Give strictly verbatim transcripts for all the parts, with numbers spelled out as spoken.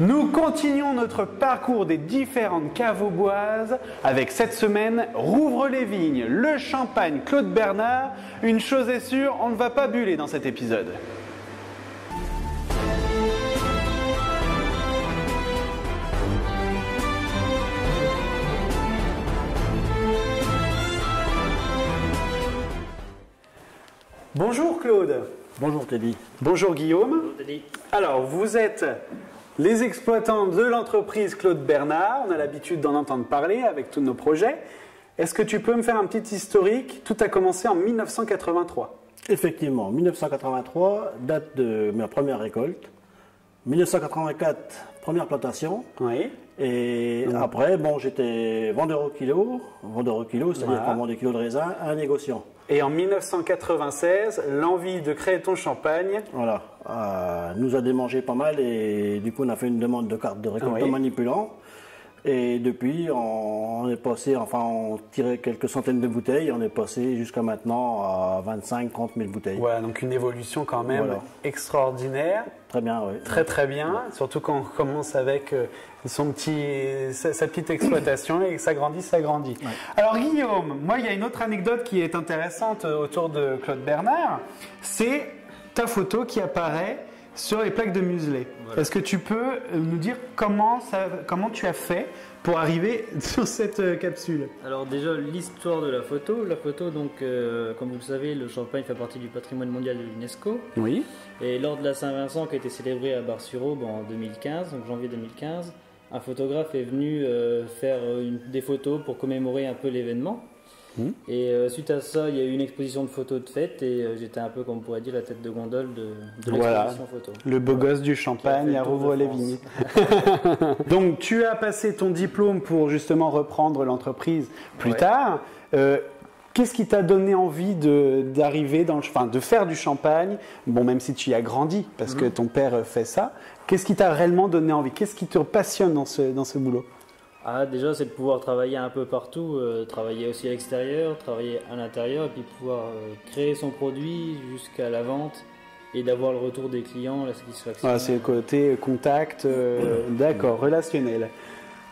Nous continuons notre parcours des différentes caves auboises avec cette semaine Rouvres-les-Vignes, le champagne Claude Bernard. Une chose est sûre, on ne va pas buller dans cet épisode. Bonjour Claude. Bonjour Teddy. Bonjour Guillaume. Bonjour Teddy. Alors vous êtes les exploitants de l'entreprise Claude Bernard, on a l'habitude d'en entendre parler avec tous nos projets. Est-ce que tu peux me faire un petit historique? Tout a commencé en mille neuf cent quatre-vingt-trois. Effectivement, mille neuf cent quatre-vingt-trois, date de ma première récolte. mille neuf cent quatre-vingt-quatre, première plantation. Oui. Et mmh. après, bon, j'étais vendeur au kilo, vendeur au kilo, c'est-à-dire voilà. qu'on vend des kilos de raisin à un négociant. Et en mille neuf cent quatre-vingt-seize, l'envie de créer ton champagne voilà, euh, nous a démangé pas mal et du coup on a fait une demande de carte de récolte oui. manipulant. Et depuis on est passé, enfin on tirait quelques centaines de bouteilles, on est passé jusqu'à maintenant à vingt-cinq à trente mille bouteilles. Voilà, donc une évolution quand même voilà. extraordinaire. Très bien, oui. Très très bien, ouais. surtout quand on commence avec son petit, sa, sa petite exploitation et que ça grandit, ça grandit. Ouais. Alors Guillaume, moi il y a une autre anecdote qui est intéressante autour de Claude Bernard, c'est ta photo qui apparaît sur les plaques de muselet. Voilà. Est-ce que tu peux nous dire comment, ça, comment tu as fait pour arriver sur cette capsule? Alors déjà, l'histoire de la photo. La photo, donc, euh, comme vous le savez, le champagne fait partie du patrimoine mondial de l'UNESCO. Oui. Et lors de la Saint-Vincent qui a été célébrée à Bar-sur-Aube en deux mille quinze, donc janvier deux mille quinze, un photographe est venu euh, faire une, des photos pour commémorer un peu l'événement. Mmh. Et euh, suite à ça, il y a eu une exposition de photos de fête et euh, j'étais un peu, comme on pourrait dire, la tête de gondole de, de l'exposition voilà. photo. Le beau voilà. gosse du champagne à Rouvres-les-Vignes. Donc tu as passé ton diplôme pour justement reprendre l'entreprise plus ouais. tard. Euh, Qu'est-ce qui t'a donné envie de, d'arriver dans le, enfin, de faire du champagne? Bon, même si tu y as grandi, parce mmh. que ton père fait ça. Qu'est-ce qui t'a réellement donné envie? Qu'est-ce qui te passionne dans ce, dans ce boulot? Ah, déjà, c'est de pouvoir travailler un peu partout, euh, travailler aussi à l'extérieur, travailler à l'intérieur, et puis pouvoir euh, créer son produit jusqu'à la vente et d'avoir le retour des clients, la satisfaction. Ah, c'est le côté contact, euh, d'accord, relationnel.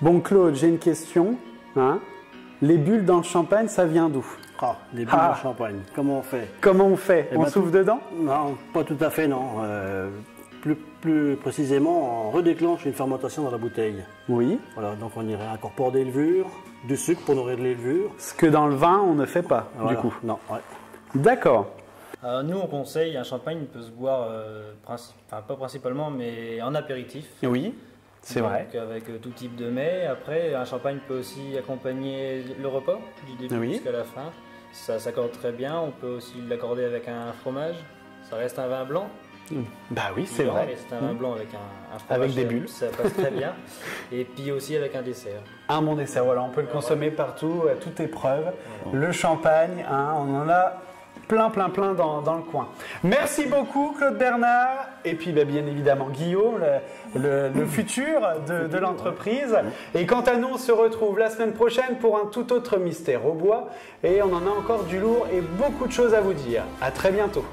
Bon, Claude, j'ai une question. Hein, les bulles dans le champagne, ça vient d'où? Ah, les bulles ah. dans le champagne, comment on fait? Comment on fait? Et on bah, souffle tout... dedans? Non, pas tout à fait, non. Euh... Plus, plus précisément, on redéclenche une fermentation dans la bouteille. Oui. Voilà, donc on y réincorpore des levures, du sucre pour nourrir les levures. Ce que dans le vin, on ne fait pas, voilà. du coup. Non, ouais. D'accord. Euh, nous, on conseille, un champagne peut se boire, euh, princi- enfin, pas principalement, mais en apéritif. Oui, c'est vrai. Avec euh, tout type de mets. Après, un champagne peut aussi accompagner le repas, du début oui. jusqu'à la fin. Ça s'accorde très bien. On peut aussi l'accorder avec un fromage. Ça reste un vin blanc. Bah oui, c'est vrai. C'est un vin blanc avec un, un fromage avec des bulles, ça passe très bien. Et puis aussi avec un dessert. Un bon dessert, voilà, on peut le consommer partout, à toute épreuve. Le champagne, hein, on en a plein, plein, plein dans, dans le coin. Merci beaucoup Claude Bernard et puis bah, bien évidemment Guillaume, le, le, le futur de, de l'entreprise. Et quant à nous, on se retrouve la semaine prochaine pour un tout autre mystère au bois. Et on en a encore du lourd et beaucoup de choses à vous dire. À très bientôt.